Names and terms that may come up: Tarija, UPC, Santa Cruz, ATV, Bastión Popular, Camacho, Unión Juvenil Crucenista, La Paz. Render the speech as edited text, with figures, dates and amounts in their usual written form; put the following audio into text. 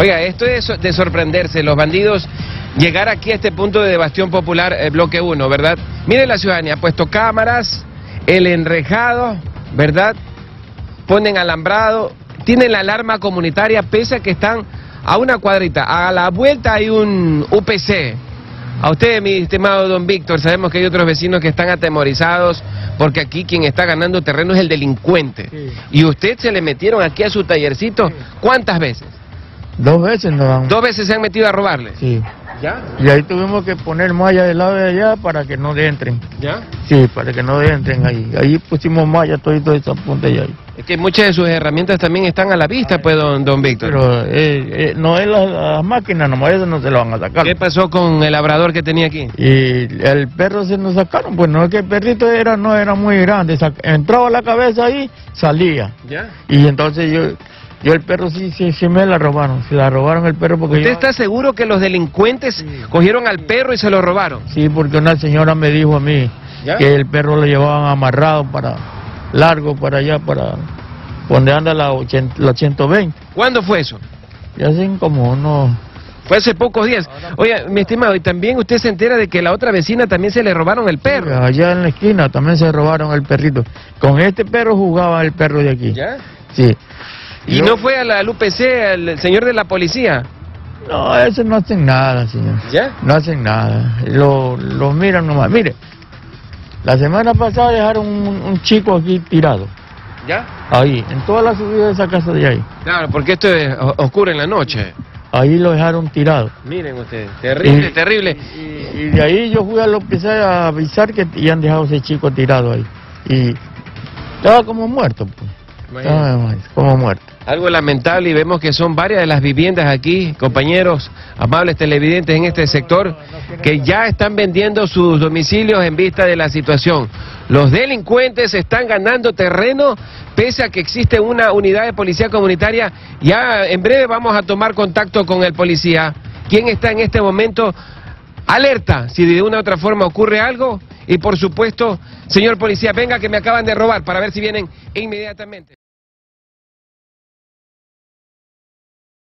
Oiga, esto es de sorprenderse, los bandidos llegar aquí a este punto de Bastión Popular, bloque 1, ¿verdad? Miren la ciudadanía, puesto cámaras, el enrejado, ¿verdad? Ponen alambrado, tienen la alarma comunitaria, pese a que están a una cuadrita. A la vuelta hay un UPC. A usted, mi estimado don Víctor, sabemos que hay otros vecinos que están atemorizados, porque aquí quien está ganando terreno es el delincuente. Sí. Y usted se le metieron aquí a su tallercito, ¿cuántas veces? 2 veces nos vamos. 2 veces se han metido a robarle. Sí. ¿Ya? Y ahí tuvimos que poner malla del lado de allá para que no entren. ¿Ya? Sí, para que no entren ahí. Ahí pusimos malla, todo esa punta allá. Es que muchas de sus herramientas también están a la vista, pues, don Víctor. Pero no es las máquinas, nomás eso no se lo van a sacar. ¿Qué pasó con el labrador que tenía aquí? Y el perro se nos sacaron, pues no es que el perrito no era muy grande. Entraba la cabeza ahí, salía. ¿Ya? Y entonces yo el perro sí me la robaron, se la robaron el perro porque... ¿Usted está seguro que los delincuentes cogieron al perro y se lo robaron? Sí, porque una señora me dijo a mí que el perro lo llevaban amarrado para largo, para allá, para donde anda la 120. ¿Cuándo fue eso? Ya hace como unos... Fue hace pocos días. Oye, mi estimado, y también usted se entera de que la otra vecina también se le robaron el perro. Sí, allá en la esquina también se robaron el perrito. Con este perro jugaba el perro de aquí. ¿Ya? Sí. ¿Y no fue al UPC, al señor de la policía? No, eso no hacen nada, señor. ¿Ya? No hacen nada. Lo miran nomás. Mire, la semana pasada dejaron un chico aquí tirado. ¿Ya? Ahí, en toda la subida de esa casa de ahí. Claro, porque esto es oscuro en la noche. Ahí lo dejaron tirado. Miren ustedes, terrible, terrible. Y de ahí yo fui al UPC a avisar que ya han dejado ese chico tirado ahí. Y estaba como muerto, pues. Como muerto. Algo lamentable, y vemos que son varias de las viviendas aquí, compañeros, amables televidentes en este sector, que ya están vendiendo sus domicilios en vista de la situación. Los delincuentes están ganando terreno, pese a que existe una unidad de policía comunitaria. Ya en breve vamos a tomar contacto con el policía, quien está en este momento alerta, si de una u otra forma ocurre algo. Y por supuesto, señor policía, venga que me acaban de robar, para ver si vienen inmediatamente.